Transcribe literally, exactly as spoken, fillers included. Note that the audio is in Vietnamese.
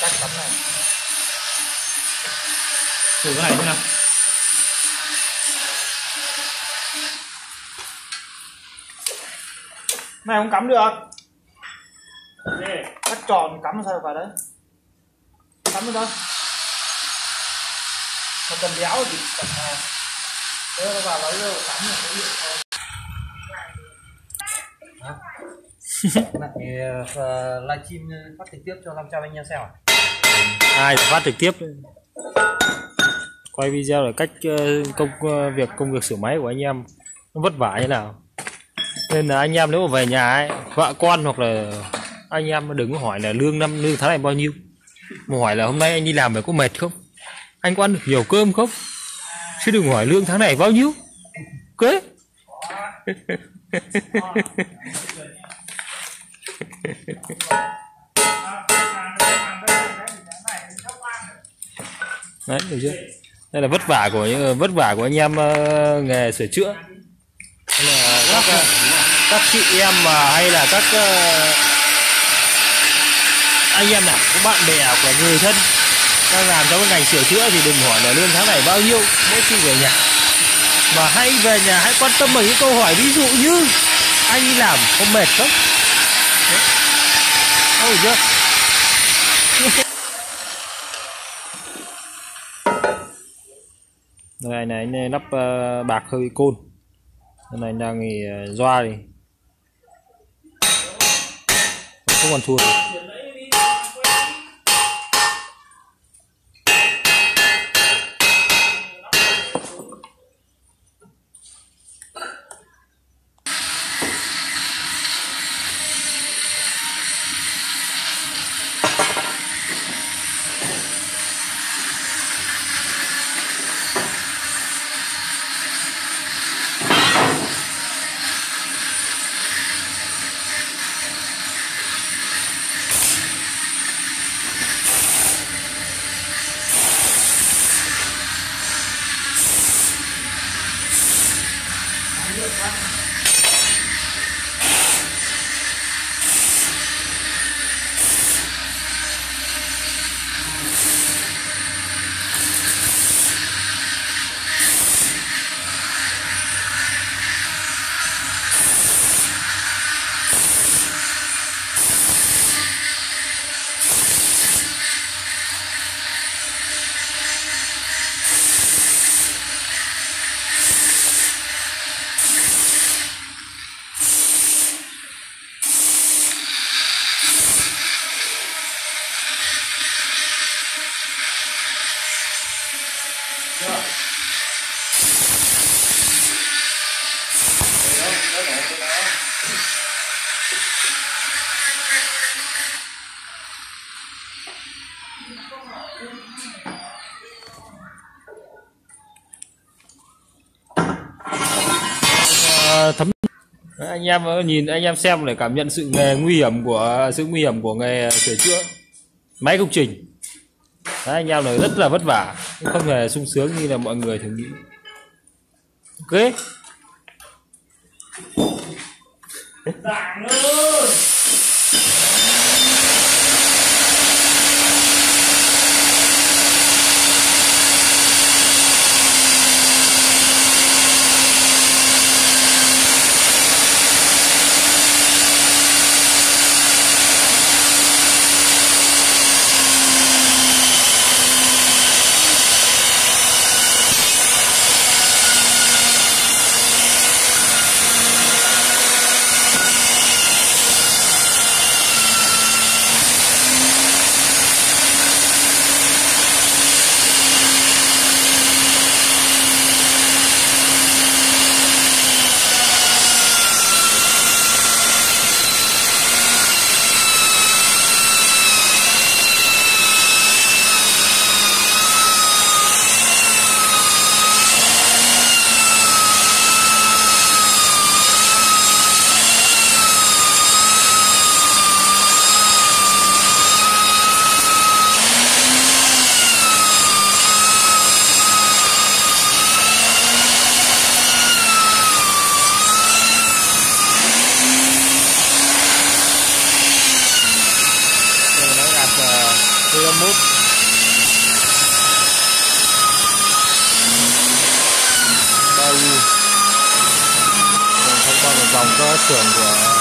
cắt tấm này, thử cái này thế nào. Này không cắm được, cắt tròn cắm sao vào đấy, cắm được đâu. Mà cần đéo thì cần này, đấy nó vào lấy rồi cắm được. Lại uh, live stream phát trực tiếp cho năm trăm anh em xem à? Ai phát trực tiếp quay video là cách uh, công uh, việc công việc sửa máy của anh em nó vất vả như nào, nên là anh em nếu mà về nhà ấy, vợ con hoặc là anh em đừng có hỏi là lương năm lương tháng này bao nhiêu, mà hỏi là hôm nay anh đi làm về có mệt không, anh có ăn được nhiều cơm không, chứ đừng hỏi lương tháng này bao nhiêu kế. Đấy, được chưa? Đây là vất vả của những vất vả của anh em uh, nghề sửa chữa. Đây là các uh, các chị em mà hay là các uh, anh em nào, các bạn bè của người thân đang làm trong cái ngành sửa chữa thì đừng hỏi là lương tháng này bao nhiêu mỗi khi về nhà, mà hãy về nhà hãy quan tâm vào những câu hỏi ví dụ như anh đi làm không mệt không. Ôi giời. Này này anh lắp uh, bạc hơi côn. Cái này đang nghỉ uh, doa thì không còn thua. Thấm anh em nhìn anh em xem để cảm nhận sự nghề nguy hiểm của sự nguy hiểm của nghề sửa chữa máy công trình. Đấy, anh em này rất là vất vả, không hề sung sướng như là mọi người thường nghĩ. Ok. Đảng ơi. mút. Đây, mình thông qua một dòng các xưởng của